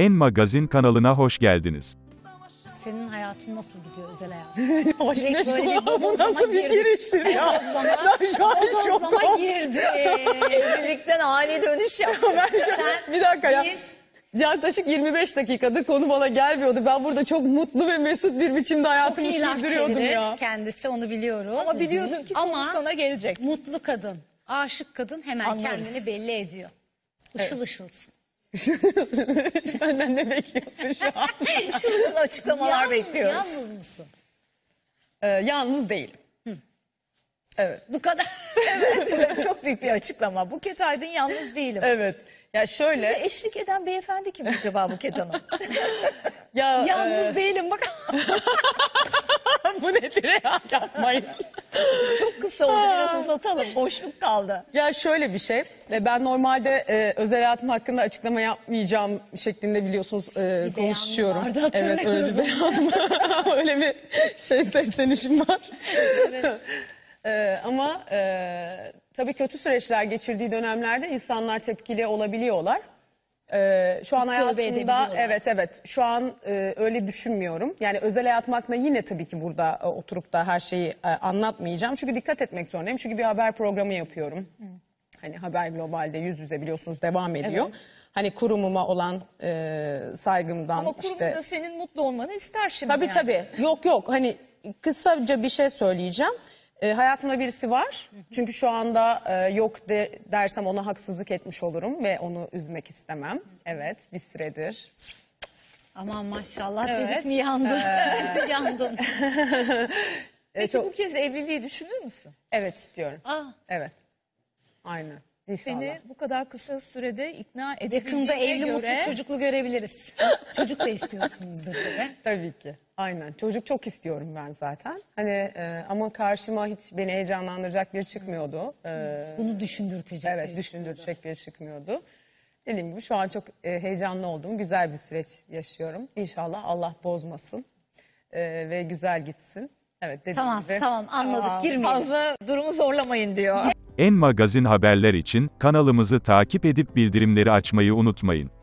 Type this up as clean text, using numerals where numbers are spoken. En Magazin kanalına hoş geldiniz. Senin hayatın nasıl gidiyor özel hayat? Bu nasıl bir giriştir ya? Ben şu an şoka girdim. Evlilikten ani dönüş yaptım. Bir dakika ya. Yaklaşık 25 dakikadır konu bana gelmiyordu. Ben burada çok mutlu ve mesut bir biçimde hayatımı sürdürüyordum ya. Kendisi onu biliyoruz. Ama biliyordum ki konu sana gelecek. Mutlu kadın, aşık kadın hemen kendini belli ediyor. Işıl ışılsın. Benden ne bekliyorsun şu an? Işıl ışıl açıklamalar bekliyoruz. Yalnız mısın? Yalnız değilim. Hı. Evet. Bu kadar. Evet, çok büyük bir açıklama. Buket Aydın yalnız değilim. Evet. Ya şöyle. Size eşlik eden beyefendi kim acaba Buket Hanım? Ya, yalnız değilim bak. Bu nedir ya, yapmayın. Çok kısa oldu, biraz uzatalım, boşluk kaldı. Ya şöyle bir şey, ben normalde özel hayatım hakkında açıklama yapmayacağım şeklinde biliyorsunuz konuşuyorum. Vardı, evet, öyle bir beyanım. Öyle bir şey, seslenişim var. Evet. Ama tabii kötü süreçler geçirdiği dönemlerde insanlar tepkili olabiliyorlar. Şu an hayatımda evet şu an öyle düşünmüyorum. Yani özel hayatım hakkında yine tabii ki burada oturup da her şeyi anlatmayacağım. Çünkü dikkat etmek zorundayım. Çünkü bir haber programı yapıyorum. Hı. Hani Haber Global'de yüz yüze biliyorsunuz devam ediyor. Evet. Hani kurumuma olan saygımdan. Ama kurum işte... da senin mutlu olmanı ister şimdi. Tabii yani. Tabii. Yok hani kısaca bir şey söyleyeceğim. Hayatımda birisi var. Çünkü şu anda yok dersem ona haksızlık etmiş olurum ve onu üzmek istemem. Evet, bir süredir. Aman maşallah, evet. Dedik mi yandın? Yandın. Peki çok... bu kez evliliği düşünür müsün? Evet, istiyorum. Aa. Evet. Aynen. İnşallah. Seni bu kadar kısa sürede ikna edebildiğine göre... Yakında evli mutlu çocuklu görebiliriz. Çocuk da istiyorsunuzdur böyle. Tabii ki. Aynen. Çocuk çok istiyorum ben zaten. Hani ama karşıma hiç beni heyecanlandıracak biri çıkmıyordu. Bunu düşündürtecek. Evet, düşündürtecek biri çıkmıyordu. Dediğim gibi şu an çok heyecanlı olduğum güzel bir süreç yaşıyorum. İnşallah Allah bozmasın ve güzel gitsin. Evet, dediğim gibi. Tamam anladık. Girmeyelim. Fazla durumu zorlamayın diyor. En Magazin haberler için kanalımızı takip edip bildirimleri açmayı unutmayın.